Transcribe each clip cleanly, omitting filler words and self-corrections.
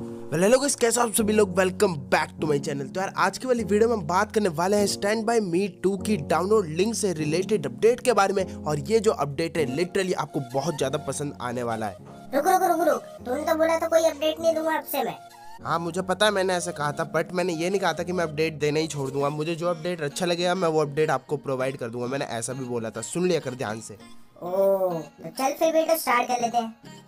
Hello guys, कैसे हो आप सभी लोग। Welcome back to my channel. तो यार आज की वाली वीडियो में हम बात करने वाले हैं स्टैंड बाय मी 2 की डाउनलोड लिंक से रिलेटेड अपडेट के बारे में, और ये जो अपडेट है लिटरली आपको बहुत ज्यादा पसंद आने वाला है। रुको, तूने तो बोला था कोई अपडेट नहीं दूंगा आपसे मैं। हाँ मुझे पता है, मैंने ऐसा कहा था, बट मैंने ये नहीं कहा था कि मैं अपडेट देना ही छोड़ दूंगा। मुझे जो अपडेट अच्छा लगेगा मैं वो अपडेट आपको प्रोवाइड कर दूंगा, मैंने ऐसा भी बोला था। सुन लिया कर ध्यान से। ओह चल फिर बेटा स्टार्ट कर लेते हैं।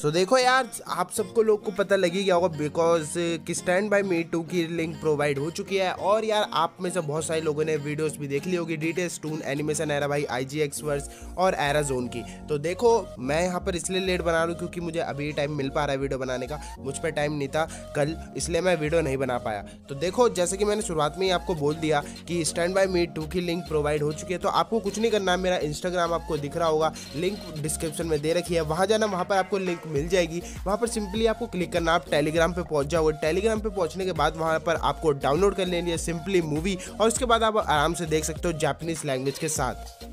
सो देखो यार, आप सबको लोग को पता लग ही गया होगा बिकॉज कि स्टैंड बाय मी 2 की लिंक प्रोवाइड हो चुकी है। और यार आप में से बहुत सारे लोगों ने वीडियोस भी देख ली होगी डिटेल्स टून एनिमेशन एरा भाई आईजी एक्सपर्ट्स और एरा जोन की। तो देखो मैं यहाँ पर इसलिए लेट बना रहा हूँ क्योंकि मुझे अभी टाइम मिल पा रहा है वीडियो बनाने का, मुझ पर टाइम नहीं था कल, इसलिए मैं वीडियो नहीं बना पाया। तो देखो जैसे कि मैंने शुरुआत में ही आपको बोल दिया कि स्टैंड बाय मी 2 की लिंक प्रोवाइड हो चुकी है। तो आपको कुछ नहीं करना है, मेरा इंस्टाग्राम आपको दिख रहा होगा, लिंक डिस्क्रिप्शन में दे रखी है, वहाँ जाना, वहाँ पर आपको लिंक मिल जाएगी। वहां पर सिंपली आपको क्लिक करना, आप टेलीग्राम पे पहुंच जाओगे। टेलीग्राम पे पहुंचने के बाद वहां पर आपको डाउनलोड कर लेनी है सिंपली मूवी, और उसके बाद आप आराम से देख सकते हो जापानीज लैंग्वेज के साथ।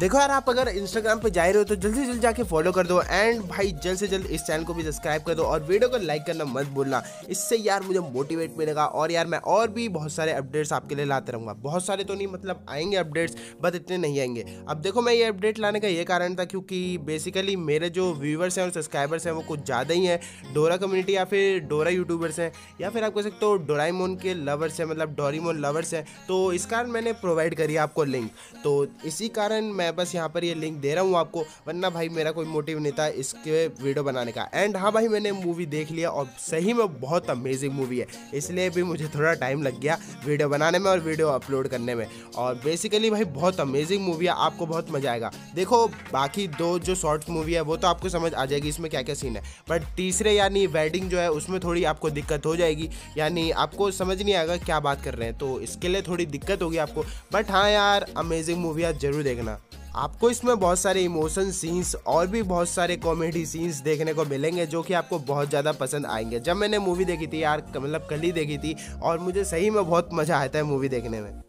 देखो यार आप अगर इंस्टाग्राम पे जा रहे हो तो जल्दी से जल्द जाके फॉलो कर दो, एंड भाई जल्द से जल्द इस चैनल को भी सब्सक्राइब कर दो और वीडियो को लाइक करना मत भूलना। इससे यार मुझे मोटिवेट मिलेगा और यार मैं और भी बहुत सारे अपडेट्स आपके लिए लाते रहूँगा। बहुत सारे तो नहीं, मतलब आएंगे अपडेट्स, बट इतने नहीं आएंगे। अब देखो मैं ये अपडेट लाने का ये कारण था क्योंकि बेसिकली मेरे जो व्यूवर्स हैं और सब्सक्राइबर्स हैं वो कुछ ज़्यादा ही हैं, डोरा कम्युनिटी या फिर डोरा यूट्यूबर्स हैं, या फिर आप कह सकते हो डोराएमोन के लवर्स हैं, मतलब डोरेमोन लवर्स हैं। तो इस कारण मैंने प्रोवाइड करी आपको लिंक, तो इसी कारण मैं बस यहाँ पर ये लिंक दे रहा हूँ आपको, वरना भाई मेरा कोई मोटिव नहीं था इसके वीडियो बनाने का। एंड हाँ भाई मैंने मूवी देख लिया और सही में बहुत अमेजिंग मूवी है, इसलिए भी मुझे थोड़ा टाइम लग गया वीडियो बनाने में और वीडियो अपलोड करने में। और बेसिकली भाई बहुत अमेजिंग मूवी है, आपको बहुत मजा आएगा। देखो बाकी दो जो शॉर्ट्स मूवी है वो तो आपको समझ आ जाएगी इसमें क्या क्या सीन है, बट तीसरे यानी वेडिंग जो है उसमें थोड़ी आपको दिक्कत हो जाएगी, यानी आपको समझ नहीं आएगा क्या बात कर रहे हैं, तो इसके लिए थोड़ी दिक्कत होगी आपको। बट हाँ यार अमेजिंग मूवी है, जरूर देखना। आपको इसमें बहुत सारे इमोशन सीन्स और भी बहुत सारे कॉमेडी सीन्स देखने को मिलेंगे जो कि आपको बहुत ज़्यादा पसंद आएंगे। जब मैंने मूवी देखी थी यार, मतलब कल ही देखी थी, और मुझे सही में बहुत मज़ा आता है मूवी देखने में।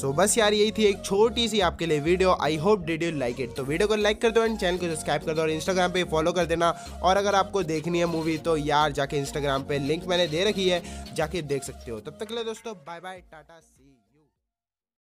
सो बस यार यही थी एक छोटी सी आपके लिए video. I hope did you like it. तो वीडियो को लाइक कर दो एंड चैनल को सब्सक्राइब कर दो और इंस्टाग्राम पे फॉलो कर देना। और अगर आपको देखनी है मूवी तो यार जाके इंस्टाग्राम पे लिंक मैंने दे रखी है, जाके देख सकते हो। तब तक के लिए दोस्तों बाय बाय, टाटा, सी।